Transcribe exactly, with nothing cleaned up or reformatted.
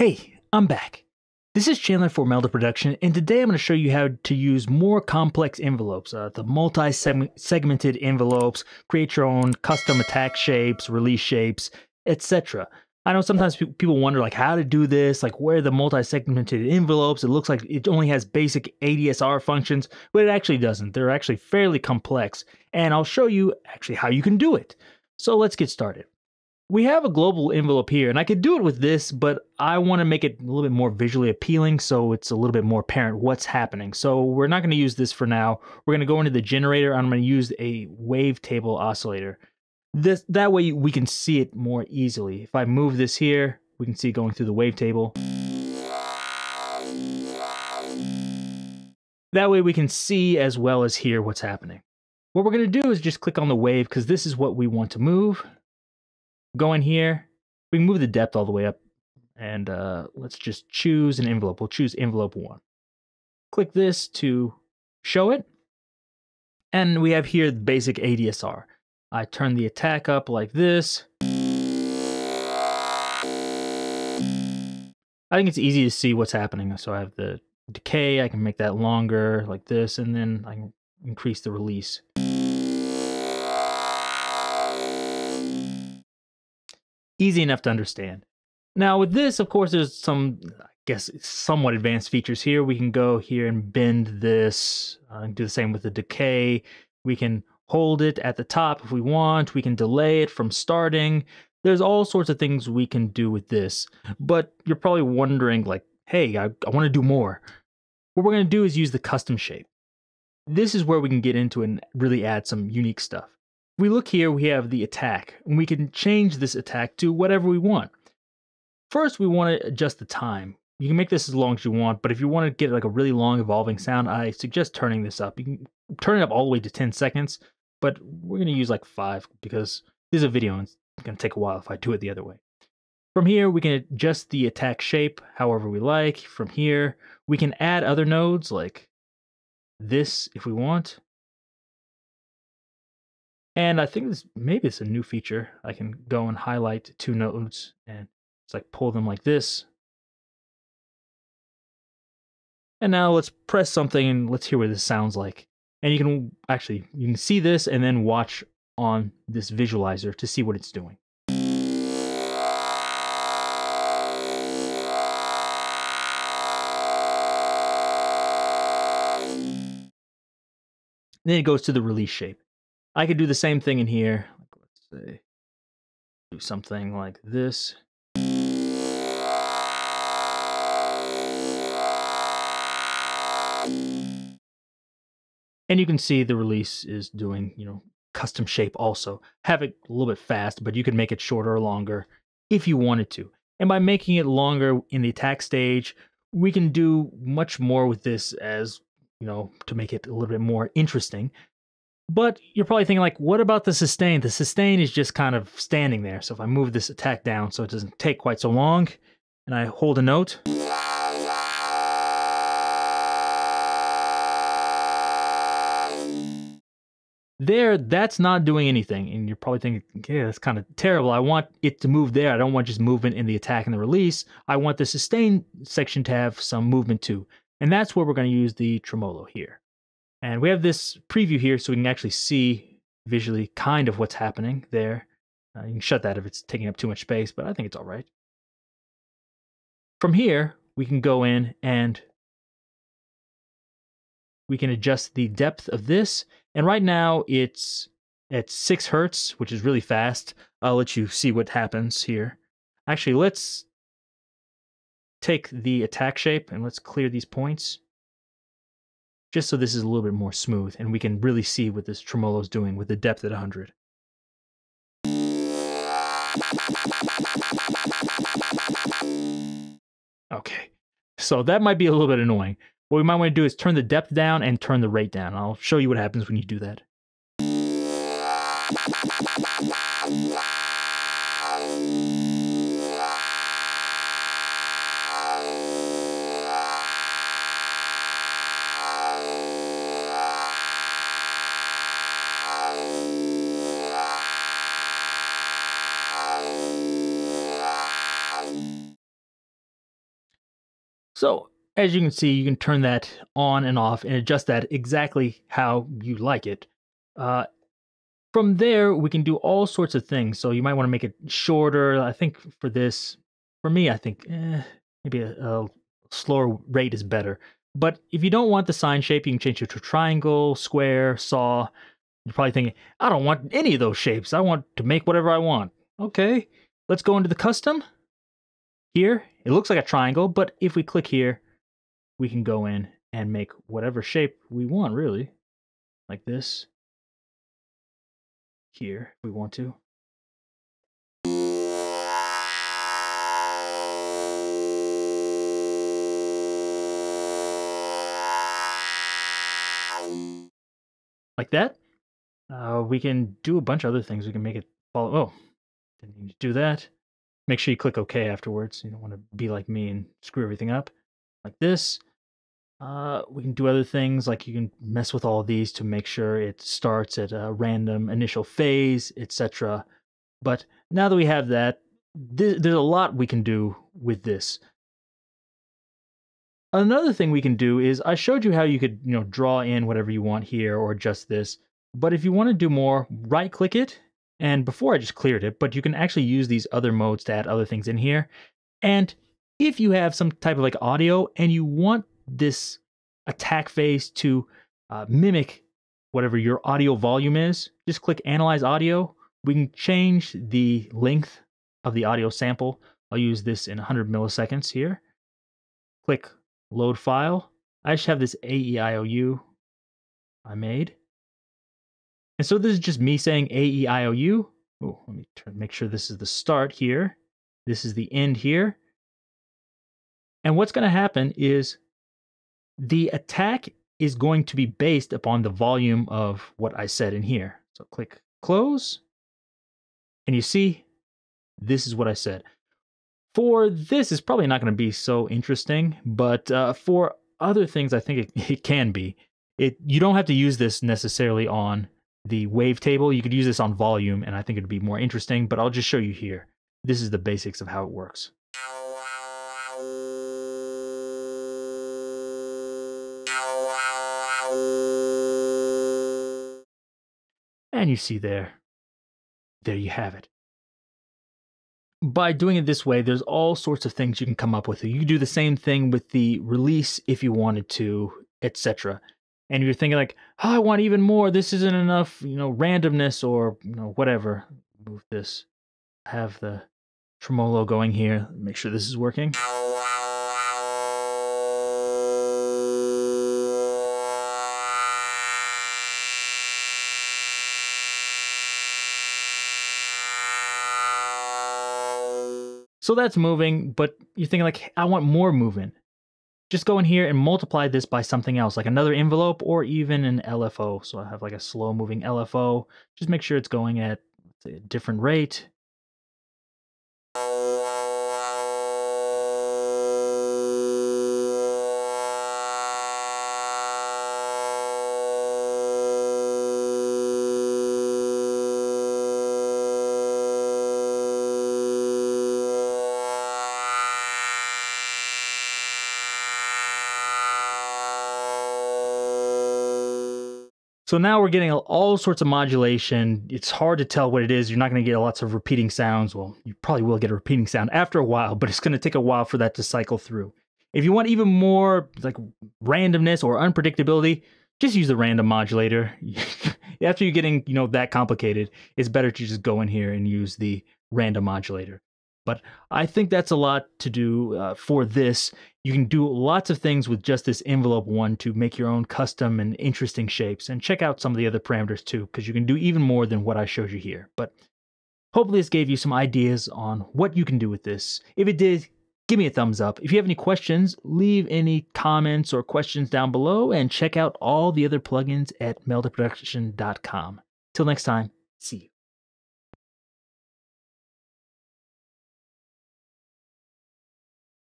Hey, I'm back. This is Chandler for Melda Production, and today I'm going to show you how to use more complex envelopes, uh, the multi-segmented envelopes, create your own custom attack shapes, release shapes, et cetera. I know sometimes people wonder like how to do this, like where the multi-segmented envelopes, it looks like it only has basic A D S R functions, but it actually doesn't. They're actually fairly complex, and I'll show you actually how you can do it. So let's get started. We have a global envelope here, and I could do it with this, but I want to make it a little bit more visually appealing so it's a little bit more apparent what's happening. So we're not going to use this for now. We're going to go into the generator, and I'm going to use a wavetable oscillator. This, that way we can see it more easily. If I move this here, we can see it going through the wavetable. That way we can see as well as hear what's happening. What we're going to do is just click on the wave because this is what we want to move. Go in here. We can move the depth all the way up. And uh, let's just choose an envelope. We'll choose envelope one. Click this to show it. And we have here the basic A D S R. I turn the attack up like this. I think it's easy to see what's happening. So I have the decay, I can make that longer like this, and then I can increase the release. Easy enough to understand. Now with this, of course, there's some, I guess, somewhat advanced features here. We can go here and bend this, uh, do the same with the decay. We can hold it at the top if we want, we can delay it from starting. There's all sorts of things we can do with this, but you're probably wondering like, hey, I, I wanna do more. What we're gonna do is use the custom shape. This is where we can get into and really add some unique stuff. If we look here, we have the attack, and we can change this attack to whatever we want. First, we wanna adjust the time. You can make this as long as you want, but if you wanna get like a really long evolving sound, I suggest turning this up. You can turn it up all the way to ten seconds, but we're going to use like five because this is a video and it's going to take a while if I do it the other way. From here, we can adjust the attack shape however we like. From here, we can add other nodes like this if we want. And I think this maybe it's a new feature. I can go and highlight two nodes and it's like pull them like this. And now let's press something and let's hear what this sounds like. And you can actually, you can see this and then watch on this visualizer to see what it's doing. And then it goes to the release shape. I could do the same thing in here. Let's say, do something like this. And you can see the release is doing, you know, custom shape also. Have it a little bit fast, but you can make it shorter or longer if you wanted to. And by making it longer in the attack stage, we can do much more with this as, you know, to make it a little bit more interesting. But you're probably thinking like, what about the sustain? The sustain is just kind of standing there. So if I move this attack down so it doesn't take quite so long and I hold a note. There, that's not doing anything. And you're probably thinking, okay, that's kind of terrible. I want it to move there. I don't want just movement in the attack and the release. I want the sustain section to have some movement too. And that's where we're going to use the tremolo here. And we have this preview here so we can actually see visually kind of what's happening there. Uh, you can shut that if it's taking up too much space, but I think it's all right. From here, we can go in and we can adjust the depth of this. And right now it's at six hertz, which is really fast. I'll let you see what happens here. Actually, let's take the attack shape and let's clear these points just so this is a little bit more smooth and we can really see what this tremolo is doing with the depth at one hundred. Okay, so that might be a little bit annoying. What we might want to do is turn the depth down and turn the rate down. I'll show you what happens when you do that. So as you can see, you can turn that on and off and adjust that exactly how you like it. Uh, from there, we can do all sorts of things. So you might want to make it shorter. I think for this, for me, I think eh, maybe a, a slower rate is better. But if you don't want the sine shape, you can change it to triangle, square, saw. You're probably thinking, I don't want any of those shapes. I want to make whatever I want. Okay, let's go into the custom. Here, it looks like a triangle, but if we click here, we can go in and make whatever shape we want, really. Like this. Here, if we want to. Like that. Uh, we can do a bunch of other things. We can make it follow. Oh, didn't need to do that. Make sure you click OK afterwards. You don't want to be like me and screw everything up. Like this. Uh, we can do other things, like you can mess with all these to make sure it starts at a random initial phase, et cetera. But now that we have that, th there's a lot we can do with this. Another thing we can do is, I showed you how you could, you know, draw in whatever you want here or adjust this. But if you want to do more, right-click it. And before I just cleared it, but you can actually use these other modes to add other things in here. And if you have some type of like audio and you want this attack phase to uh, mimic whatever your audio volume is, just click Analyze Audio. We can change the length of the audio sample. I'll use this in one hundred milliseconds here. Click Load File. I just have this A E I O U I made. And so this is just me saying A E I O U. Oh, let me turn, make sure this is the start here. This is the end here. And what's going to happen is the attack is going to be based upon the volume of what I said in here. So click close. And you see, this is what I said. For this, it's probably not going to be so interesting, but uh, for other things, I think it, it can be. It, you don't have to use this necessarily on the wavetable. You could use this on volume, and I think it'd be more interesting, but I'll just show you here. This is the basics of how it works. And you see there, there you have it. By doing it this way, there's all sorts of things you can come up with. You can do the same thing with the release if you wanted to, et cetera. And you're thinking like, oh, I want even more. This isn't enough, you know, randomness or, you know, whatever. Move this. Have the tremolo going here. Make sure this is working. So that's moving, but you're thinking like, I want more movement. Just go in here and multiply this by something else, like another envelope or even an L F O. So I have like a slow moving L F O. Just make sure it's going at a different rate. So now we're getting all sorts of modulation. It's hard to tell what it is. You're not going to get lots of repeating sounds. Well, you probably will get a repeating sound after a while, but it's going to take a while for that to cycle through. If you want even more like randomness or unpredictability, just use the random modulator. After you're getting, you know, that complicated, it's better to just go in here and use the random modulator. But I think that's a lot to do uh, for this. You can do lots of things with just this envelope one to make your own custom and interesting shapes. And check out some of the other parameters too, because you can do even more than what I showed you here. But hopefully this gave you some ideas on what you can do with this. If it did, give me a thumbs up. If you have any questions, leave any comments or questions down below. And check out all the other plugins at melda production dot com. Till next time, see you.